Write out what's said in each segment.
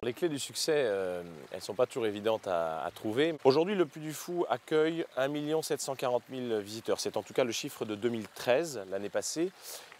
Les clés du succès, elles ne sont pas toujours évidentes à trouver. Aujourd'hui, le Puy du Fou accueille 1 740 000 visiteurs. C'est en tout cas le chiffre de 2013, l'année passée.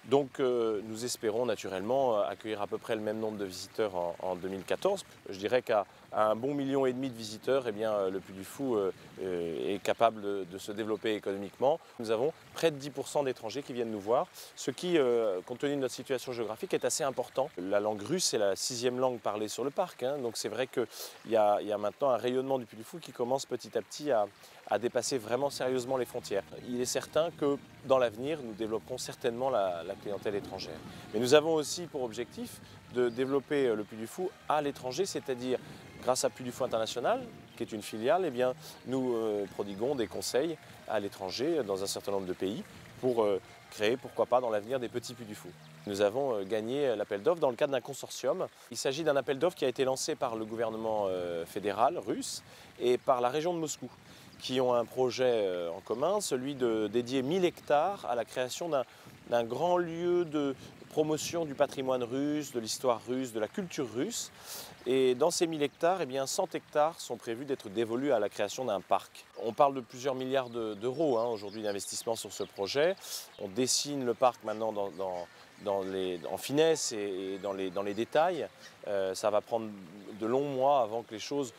Donc nous espérons naturellement accueillir à peu près le même nombre de visiteurs en 2014. Je dirais qu'à un bon 1,5 million de visiteurs, eh bien, le Puy du Fou est capable de se développer économiquement. Nous avons près de 10% d'étrangers qui viennent nous voir, ce qui, compte tenu de notre situation géographique, est assez important. La langue russe est la 6e langue parlée sur le parc. Donc c'est vrai qu'il y a maintenant un rayonnement du Puy du Fou qui commence petit à petit à dépasser vraiment sérieusement les frontières. Il est certain que dans l'avenir, nous développerons certainement la clientèle étrangère. Mais nous avons aussi pour objectif de développer le Puy du Fou à l'étranger, c'est-à-dire grâce à Puy du Fou International, qui est une filiale, eh bien, nous prodiguons des conseils à l'étranger dans un certain nombre de pays pour créer, pourquoi pas, dans l'avenir des petits Puy du Fou. Nous avons gagné l'appel d'offres dans le cadre d'un consortium. Il s'agit d'un appel d'offres qui a été lancé par le gouvernement fédéral russe et par la région de Moscou, qui ont un projet en commun, celui de dédier 1000 hectares à la création d'un grand lieu de promotion du patrimoine russe, de l'histoire russe, de la culture russe. Et dans ces 1000 hectares, eh bien, 100 hectares sont prévus d'être dévolus à la création d'un parc. On parle de plusieurs milliards d'euros aujourd'hui d'investissement sur ce projet. On dessine le parc maintenant en finesse et dans les détails. Ça va prendre de longs mois avant que les choses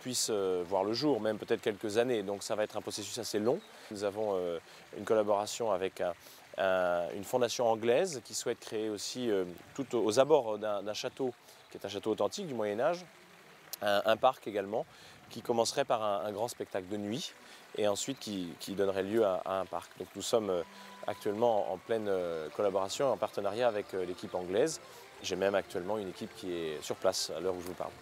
puissent voir le jour, même peut-être quelques années. Donc ça va être un processus assez long. Nous avons une collaboration avec une fondation anglaise qui souhaite créer aussi, tout aux abords d'un château, qui est un château authentique du Moyen-Âge, un parc également, qui commencerait par un grand spectacle de nuit et ensuite qui donnerait lieu à un parc. Donc nous sommes actuellement en pleine collaboration et en partenariat avec l'équipe anglaise. J'ai même actuellement une équipe qui est sur place à l'heure où je vous parle.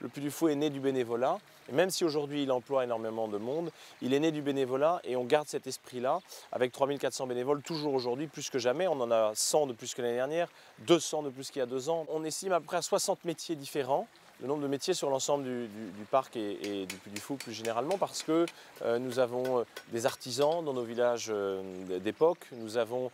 Le Puy du Fou est né du bénévolat, et même si aujourd'hui il emploie énormément de monde, il est né du bénévolat et on garde cet esprit-là avec 3400 bénévoles toujours aujourd'hui, plus que jamais. On en a 100 de plus que l'année dernière, 200 de plus qu'il y a 2 ans. On estime à peu près à 60 métiers différents, le nombre de métiers sur l'ensemble du parc et du Puy du Fou plus généralement, parce que nous avons des artisans dans nos villages d'époque, nous avons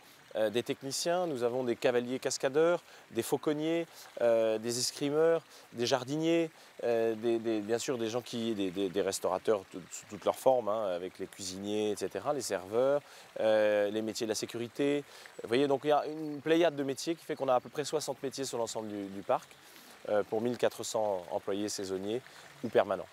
des techniciens, nous avons des cavaliers cascadeurs, des fauconniers, des escrimeurs, des jardiniers, bien sûr des gens des restaurateurs sous toutes leurs formes, avec les cuisiniers, etc., les serveurs, les métiers de la sécurité. Vous voyez, donc il y a une pléiade de métiers qui fait qu'on a à peu près 60 métiers sur l'ensemble du parc pour 1400 employés saisonniers ou permanents.